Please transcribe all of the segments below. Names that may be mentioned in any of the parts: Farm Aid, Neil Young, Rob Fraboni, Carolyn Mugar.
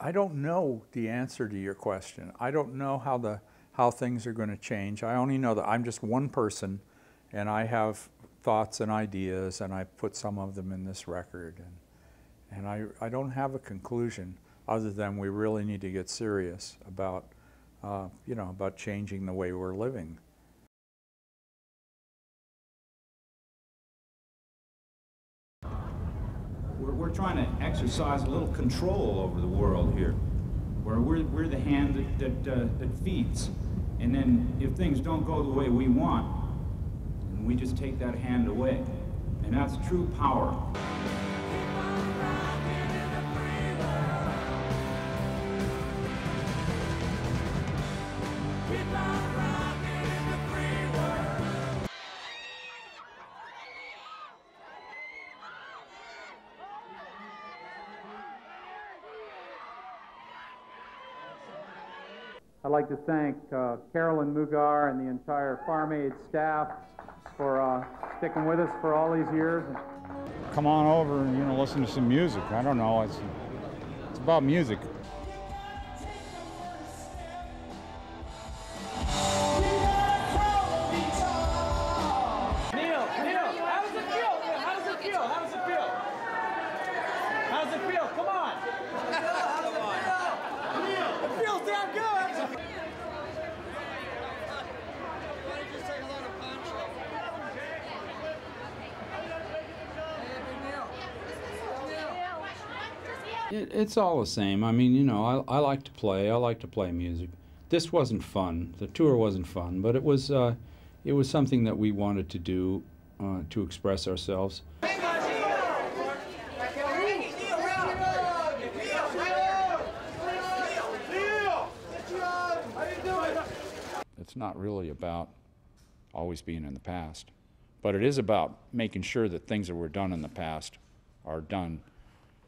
I don't know the answer to your question. I don't know how things are going to change. I only know that I'm just one person, and I have thoughts and ideas, and I put some of them in this record. And I don't have a conclusion other than we really need to get serious about, you know, about changing the way we're living. We're trying to exercise a little control over the world here, where we're the hand that feeds, and then if things don't go the way we want, then we just take that hand away, and that's true power. I'd like to thank Carolyn Mugar and the entire Farm Aid staff for sticking with us for all these years. Come on over and, you know, listen to some music. I don't know, it's about music. It's all the same. I mean, you know, I like to play. I like to play music. This wasn't fun. The tour wasn't fun, but it was something that we wanted to do to express ourselves. It's not really about always being in the past, but it is about making sure that things that were done in the past are done,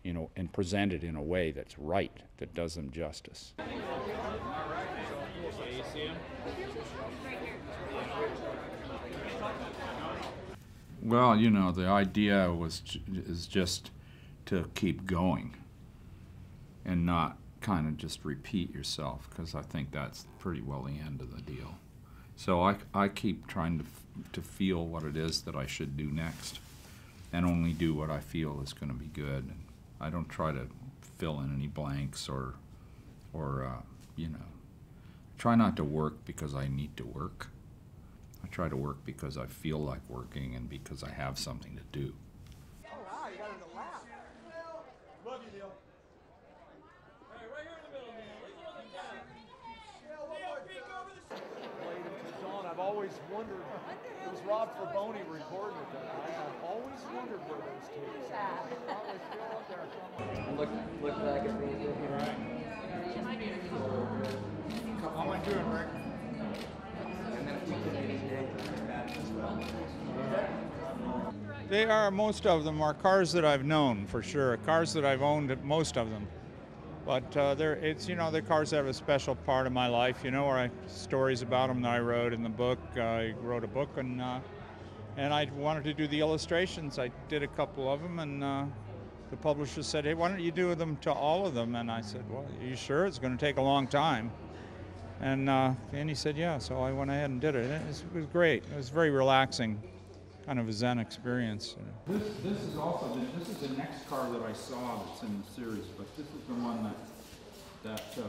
you know, and presented in a way that's right, that does them justice. Well, you know, the idea is just to keep going and not kind of just repeat yourself, because I think that's pretty well the end of the deal. So I keep trying to feel what it is that I should do next, and only do what I feel is going to be good. And I don't try to fill in any blanks or you know, I try not to work because I need to work. I try to work because I feel like working and because I have something to do. Oh, wow, you got him to laugh. Love you, Neil. Hey, right here in the middle, Neil. Neil, peek over the shoulder. Ladies and John, I've always wondered, it was Rob Fraboni recording it that night. I've always wondered where those tapes are. Look back at me, you'll be right. I want you and Rick. And then we can maybe do that as well. They are, most of them are cars that I've known for sure, cars that I've owned, most of them. But it's, you know, the cars have a special part of my life, you know, where stories about them that I wrote in the book. I wrote a book, and I wanted to do the illustrations. I did a couple of them, and the publisher said, hey, why don't you do them to all of them? And I said, well, are you sure? It's going to take a long time. And he said, yeah, so I went ahead and did it. It was great. It was very relaxing, kind of a Zen experience. You know. This is also, this is the next car that I saw that's in the series, but this is the one that